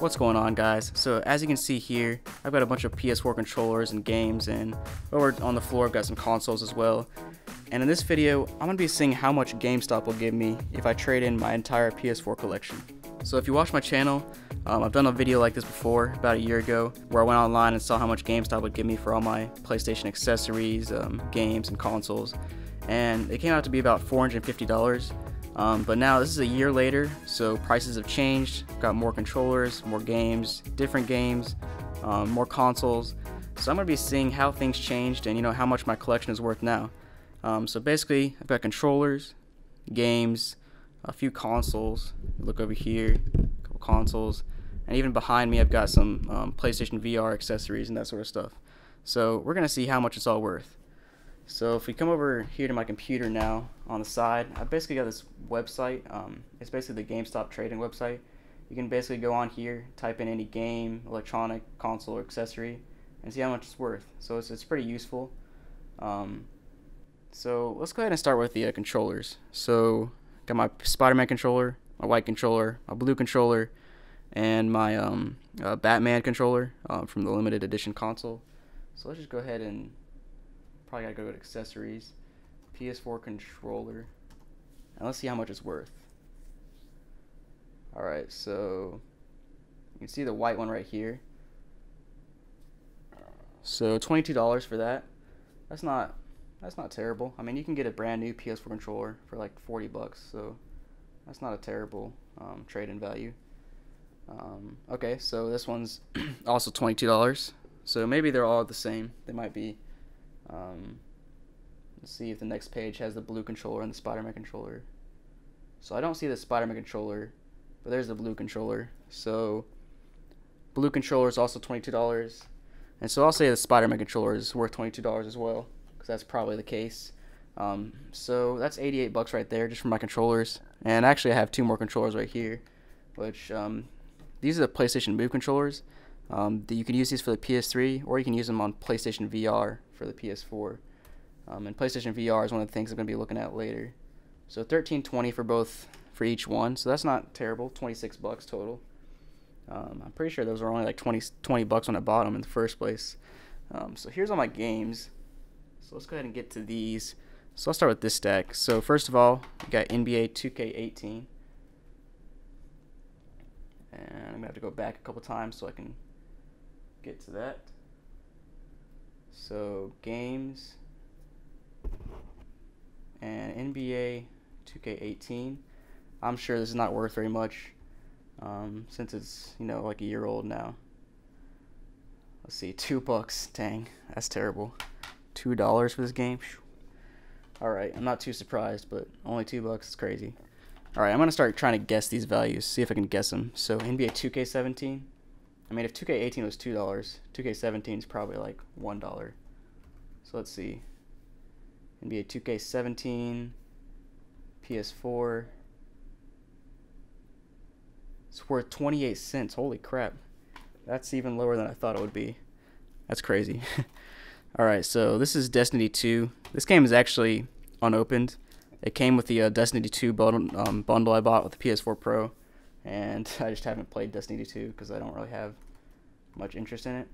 What's going on, guys? So as you can see here, I've got a bunch of PS4 controllers and games, and over on the floor I've got some consoles as well. And in this video, I'm going to be seeing how much GameStop will give me if I trade in my entire PS4 collection. So if you watch my channel, I've done a video like this before about a year ago where I went online and saw how much GameStop would give me for all my PlayStation accessories, games, and consoles. And it came out to be about $450. But now this is a year later, so prices have changed. Got more controllers, more games, different games, more consoles. So I'm gonna be seeing how things changed and, you know, how much my collection is worth now. So basically, I've got controllers, games, a few consoles. Look over here, a couple consoles, and even behind me, I've got some PlayStation VR accessories and that sort of stuff. So we're gonna see how much it's all worth. So if we come over here to my computer now, on the side, I basically got this website. It's basically the GameStop trading website. You can basically go on here, type in any game, electronic, console, or accessory, and see how much it's worth. So it's pretty useful. So let's go ahead and start with the controllers. So got my Spider-Man controller, my white controller, my blue controller, and my Batman controller from the limited edition console. So let's just go ahead and probably gotta go to accessories, PS4 controller, and let's see how much it's worth. Alright, so you can see the white one right here. So $22 for that. That's not terrible. I mean, you can get a brand new PS4 controller for like 40 bucks, so that's not a terrible trade-in value. Okay, so this one's also $22. So maybe they're all the same. They might be. Let's see if the next page has the blue controller and the Spider-Man controller. So I don't see the Spider-Man controller, but there's the blue controller. So blue controller is also $22. And so I'll say the Spider-Man controller is worth $22 as well, because that's probably the case. So that's 88 bucks right there just for my controllers. And actually I have two more controllers right here, which these are the PlayStation Move controllers. You can use these for the PS3, or you can use them on PlayStation VR for the PS4. And PlayStation VR is one of the things I'm going to be looking at later. So $13.20 for each one. So that's not terrible. 26 bucks total. I'm pretty sure those were only like 20 bucks when I bought them in the first place. So here's all my games. So let's go ahead and get to these. So I'll start with this stack. So first of all, we got NBA 2K18. And I'm going to have to go back a couple times so I can get to that. So games and NBA 2K18. I'm sure this is not worth very much since it's, you know, like a year old now. Let's see, $2. Dang, that's terrible. $2 for this game. All right, I'm not too surprised, but only $2 is crazy. All right, I'm gonna start trying to guess these values. See if I can guess them. So NBA 2K17. I mean, if 2K18 was $2, 2K17 is probably like $1. So let's see. NBA 2K17, PS4. It's worth 28 cents. Holy crap. That's even lower than I thought it would be. That's crazy. Alright, so this is Destiny 2. This game is actually unopened. It came with the Destiny 2 bundle I bought with the PS4 Pro. And I just haven't played Destiny 2 because I don't really have much interest in it.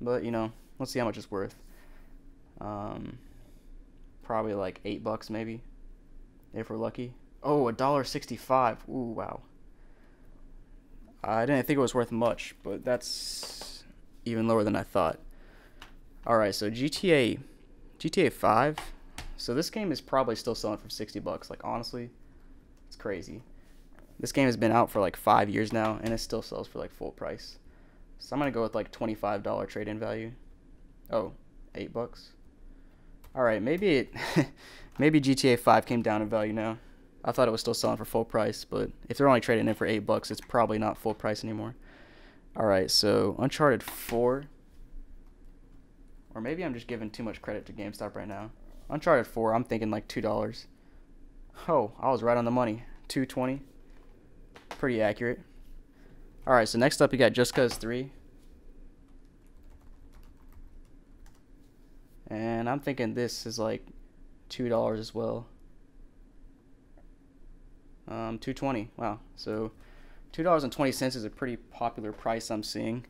But, you know, let's see how much it's worth. Probably like $8 maybe, if we're lucky. Oh, $1.65. Ooh, wow. I didn't think it was worth much, but that's even lower than I thought. All right, so GTA 5. So this game is probably still selling for $60. Like, honestly, it's crazy. This game has been out for like 5 years now, and it still sells for like full price. So I'm going to go with like $25 trade-in value. Oh, $8. All right, maybe maybe GTA 5 came down in value now. I thought it was still selling for full price, but if they're only trading in for $8, it's probably not full price anymore. All right, so Uncharted 4. Or maybe I'm just giving too much credit to GameStop right now. Uncharted 4, I'm thinking like $2. Oh, I was right on the money. $2.20. Pretty accurate. Alright, so next up we got Just Cause 3. And I'm thinking this is like $2 as well. $2.20. Wow. So $2.20 is a pretty popular price I'm seeing.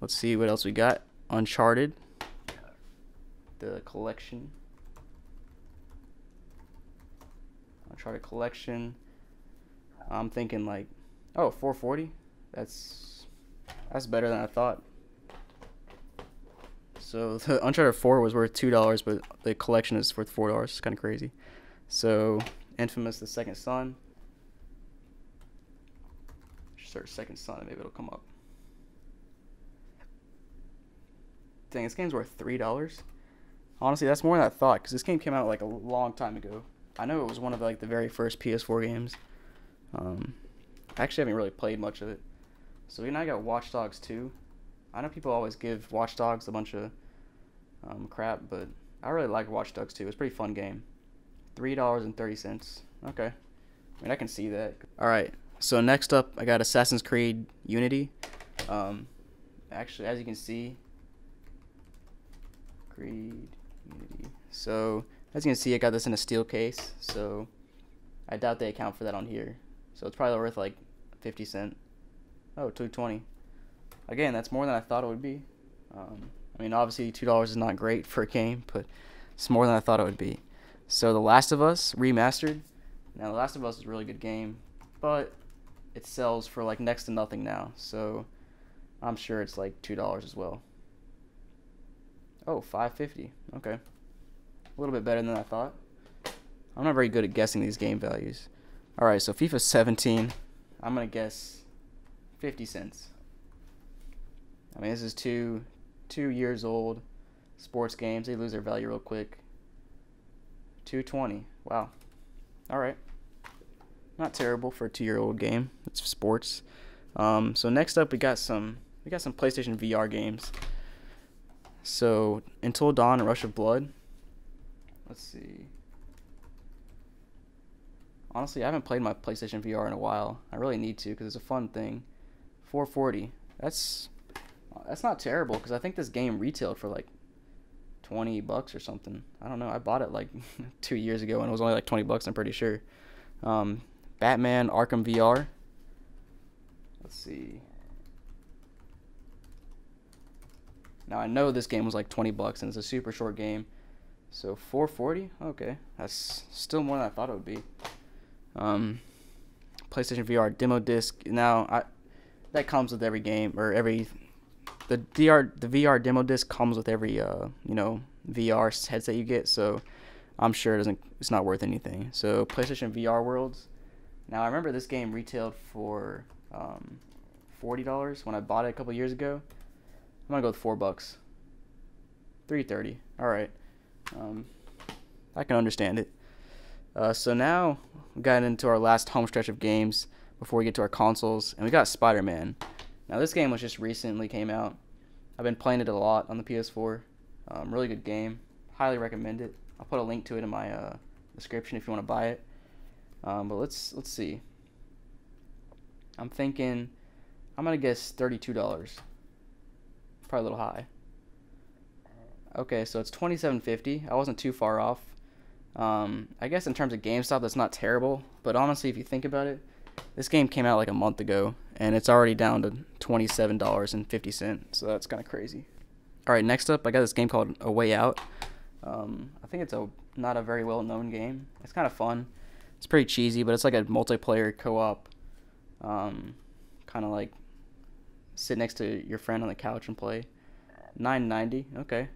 Let's see what else we got. Uncharted: The Collection. Uncharted Collection. I'm thinking like, oh, $4.40. That's better than I thought. So the Uncharted 4 was worth $2, but the collection is worth $4. It's kind of crazy. So Infamous: The Second Son. Search Second Son and maybe it'll come up. Dang, this game's worth $3. Honestly, that's more than I thought, because this game came out like a long time ago. I know it was one of like the very first PS4 games. I actually haven't really played much of it. So we now got Watch Dogs 2. I know people always give Watch Dogs a bunch of crap, but I really like Watch Dogs 2. It's a pretty fun game. $3.30. Okay. I mean, I can see that. All right. So next up, I got Assassin's Creed Unity. Actually, as you can see, Creed Unity. So as you can see, I got this in a steel case. So I doubt they account for that on here. So it's probably worth like 50 cents. Oh, $2.20. Again, that's more than I thought it would be. I mean, obviously, $2 is not great for a game, but it's more than I thought it would be. So The Last of Us Remastered. Now, The Last of Us is a really good game, but it sells for like next to nothing now, so I'm sure it's like $2 as well. Oh, $5.50. Okay, a little bit better than I thought. I'm not very good at guessing these game values. All right, so FIFA 17. I'm gonna guess 50 cents. I mean, this is two years old. Sports games, they lose their value real quick. $2.20. Wow. All right. Not terrible for a 2-year-old game. It's sports. So next up, we got some PlayStation VR games. So Until Dawn and Rush of Blood. Let's see. Honestly, I haven't played my PlayStation VR in a while. I really need to, because it's a fun thing. $4.40. That's not terrible, because I think this game retailed for like $20 or something. I don't know. I bought it like 2 years ago, and it was only like $20. I'm pretty sure. Batman Arkham VR. Let's see. Now I know this game was like $20, and it's a super short game. So $4.40. Okay, that's still more than I thought it would be. PlayStation VR demo disc. Now that comes with every game, or every. The VR demo disc comes with every you know, VR headset you get, so I'm sure it's not worth anything. So PlayStation VR Worlds. Now I remember this game retailed for $40 when I bought it a couple years ago. I'm gonna go with $4. $3.30. All right, I can understand it. So now we got into our last home stretch of games before we get to our consoles, and we got Spider-Man. Now this game was just recently came out. I've been playing it a lot on the PS4. Really good game. Highly recommend it. I'll put a link to it in my description if you want to buy it. But let's see. I'm thinking, I'm gonna guess $32. Probably a little high. Okay, so it's $27.50. I wasn't too far off. I guess in terms of GameStop, that's not terrible. But honestly, if you think about it, this game came out like a month ago, and it's already down to $27.50, so that's kind of crazy. All right, next up, I got this game called A Way Out. I think it's not a very well-known game. It's kind of fun. It's pretty cheesy, but it's like a multiplayer co-op, kind of like sit next to your friend on the couch and play. $9.90. Okay.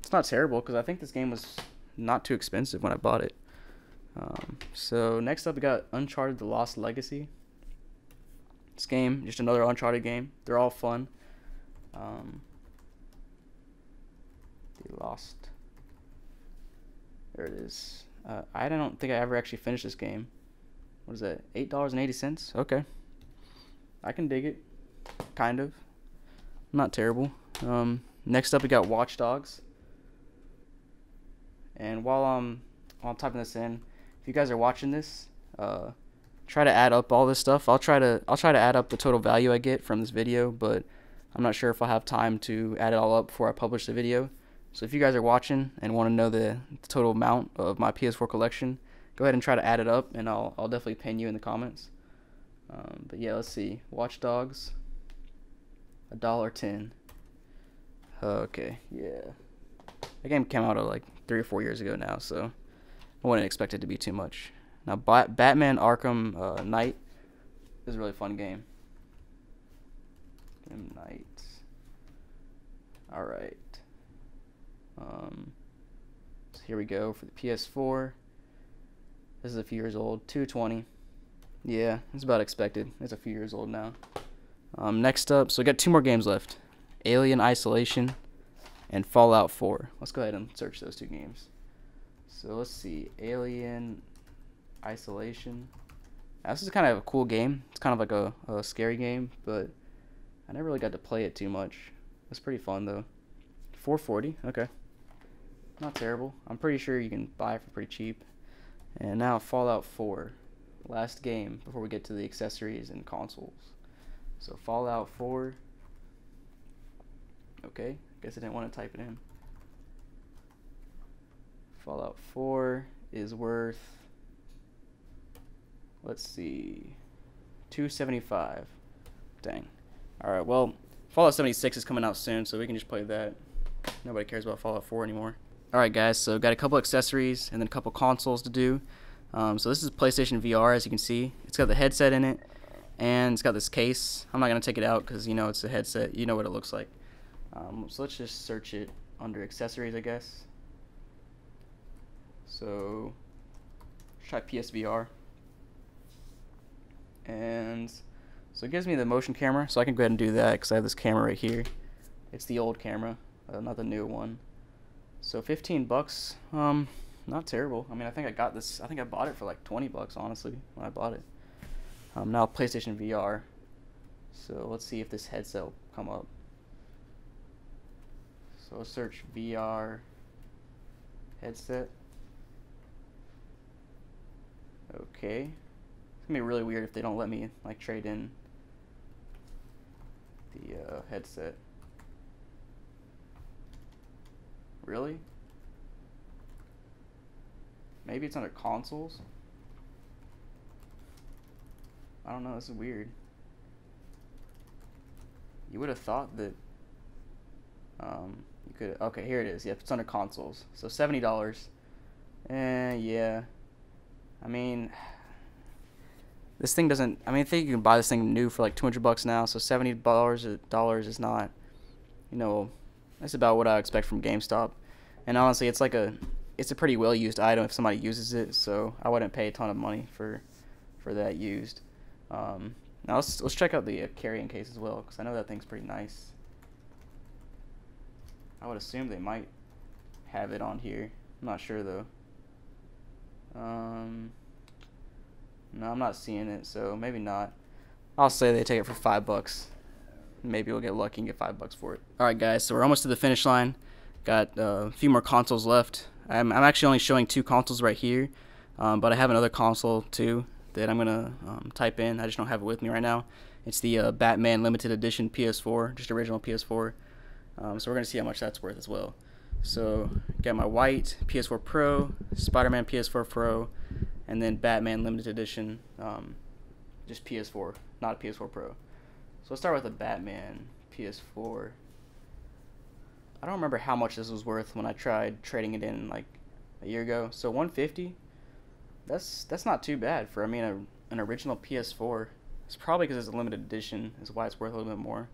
It's not terrible, because I think this game was not too expensive when I bought it. So next up, we got Uncharted: The Lost Legacy. This game, just another Uncharted game. They're all fun. The Lost. There it is. I don't think I ever actually finished this game. What is that? $8.80. Okay. I can dig it. Kind of. Not terrible. Next up, we got Watch Dogs. And while I'm typing this in, if you guys are watching this, try to add up all this stuff. I'll try to add up the total value I get from this video, but I'm not sure if I'll have time to add it all up before I publish the video. So if you guys are watching and want to know the total amount of my PS4 collection, go ahead and try to add it up, and I'll definitely pin you in the comments. But yeah, let's see. Watch Dogs, $1.10. Okay, yeah. That game came out like 3 or 4 years ago now, so I wouldn't expect it to be too much. Now, Batman Arkham Knight is a really fun game. Knight. All right. So here we go for the PS4. This is a few years old, 220. Yeah, it's about expected. It's a few years old now. Next up, so we got two more games left: Alien: Isolation and Fallout 4. Let's go ahead and search those two games. So let's see, Alien Isolation. Now, this is kind of a cool game. It's kind of like a scary game, but I never really got to play it too much. It's pretty fun though. 440. Okay, not terrible. I'm pretty sure you can buy it for pretty cheap. And now Fallout 4, last game before we get to the accessories and consoles. So Fallout 4. Okay, guess I didn't want to type it in. Fallout 4 is worth, let's see, $275. Dang. All right, well, Fallout 76 is coming out soon, so we can just play that. Nobody cares about Fallout 4 anymore. All right, guys, so got a couple accessories and then a couple consoles to do. So this is PlayStation VR, as you can see. It's got the headset in it, and it's got this case. I'm not going to take it out because, you know, it's a headset. You know what it looks like. So let's just search it under accessories, I guess. So let's try PSVR. And so it gives me the motion camera, so I can go ahead and do that because I have this camera right here. It's the old camera, not the new one. So 15 bucks, not terrible. I mean, I think I got this, I think I bought it for like 20 bucks, honestly, when I bought it. Now PlayStation VR. So let's see if this headset will come up. So let's search VR headset. Okay. It's gonna be really weird if they don't let me like trade in the headset. Really? Maybe it's under consoles? I don't know, this is weird. You would have thought that you could, okay, here it is. Yep, it's under consoles. So $70. Yeah. I mean, this thing doesn't, I mean, I think you can buy this thing new for like 200 bucks now, so $70 is not, you know, that's about what I expect from GameStop. And honestly, it's like it's a pretty well-used item if somebody uses it, so I wouldn't pay a ton of money for that used. Now let's check out the carrying case as well, because I know that thing's pretty nice. I would assume they might have it on here. I'm not sure though. No, I'm not seeing it, so maybe not. I'll say they take it for $5. Maybe we'll get lucky and get $5 for it. All right, guys, so we're almost to the finish line. Got a few more consoles left. I'm actually only showing two consoles right here, but I have another console too that I'm gonna type in. I just don't have it with me right now. It's the Batman Limited Edition PS4, just original PS4. So we're gonna see how much that's worth as well. So got my white PS4 Pro, Spider-Man PS4 Pro, and then Batman Limited Edition, just PS4, not a PS4 Pro. So let's start with the Batman PS4. I don't remember how much this was worth when I tried trading it in like a year ago. So 150. That's not too bad for, I mean, an original PS4. It's probably because it's a limited edition is why it's worth a little bit more,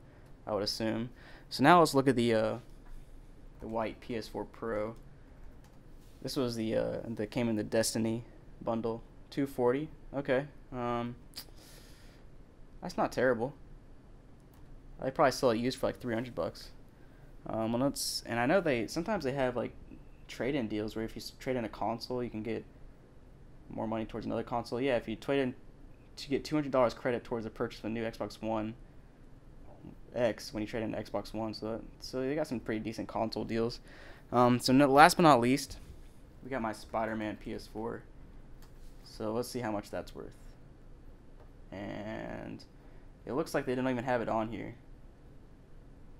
I would assume. So now let's look at the white PS4 Pro. This was the that came in the Destiny bundle. 240. Okay. That's not terrible. They probably sell it used for like 300 bucks. Well, and I know sometimes they have like trade-in deals where if you trade in a console, you can get more money towards another console. Yeah, if you trade in, to get $200 credit towards the purchase of a new Xbox One X when you trade in an Xbox One. So they got some pretty decent console deals. So last but not least, we got my Spider-Man PS4. So let's see how much that's worth. And it looks like they don't even have it on here.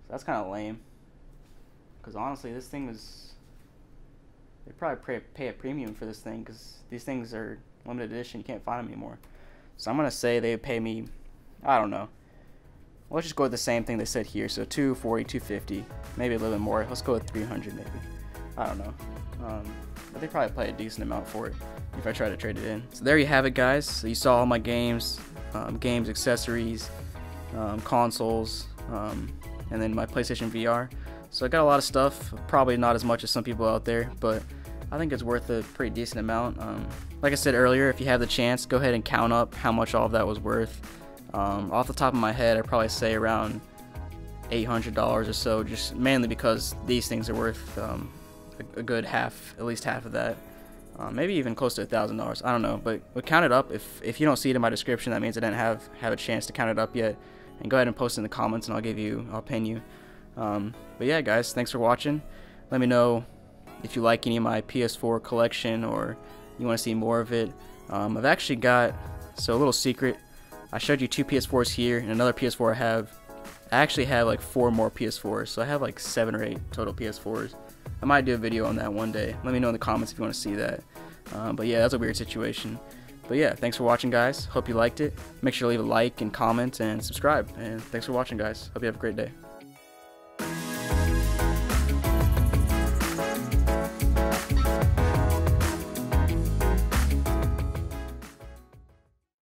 So that's kind of lame. Because honestly, this thing was, they probably pay a premium for this thing because these things are limited edition. You can't find them anymore. So I'm going to say they pay me, I don't know. Let's just go with the same thing they said here. So 240, 250, maybe a little bit more. Let's go with 300 maybe. I don't know. But they probably pay a decent amount for it if I try to trade it in. So there you have it, guys. So you saw all my games, accessories, consoles, and then my PlayStation VR. So I got a lot of stuff, probably not as much as some people out there, but I think it's worth a pretty decent amount. Like I said earlier, if you have the chance, go ahead and count up how much all of that was worth. Off the top of my head, I'd probably say around $800 or so, just mainly because these things are worth a good half, at least half of that. Maybe even close to $1,000, I don't know, but count it up. If you don't see it in my description, that means I didn't have a chance to count it up yet, and go ahead and post it in the comments and I'll pin you. But yeah, guys, thanks for watching. Let me know if you like any of my PS4 collection or you want to see more of it. I've actually got, so a little secret, I showed you two PS4s here and another PS4 I have. I actually have like 4 more PS4s, so I have like 7 or 8 total PS4s. I might do a video on that one day. Let me know in the comments if you want to see that. But yeah, that's a weird situation. But yeah, thanks for watching, guys. Hope you liked it. Make sure to leave a like and comment and subscribe. And thanks for watching, guys. Hope you have a great day.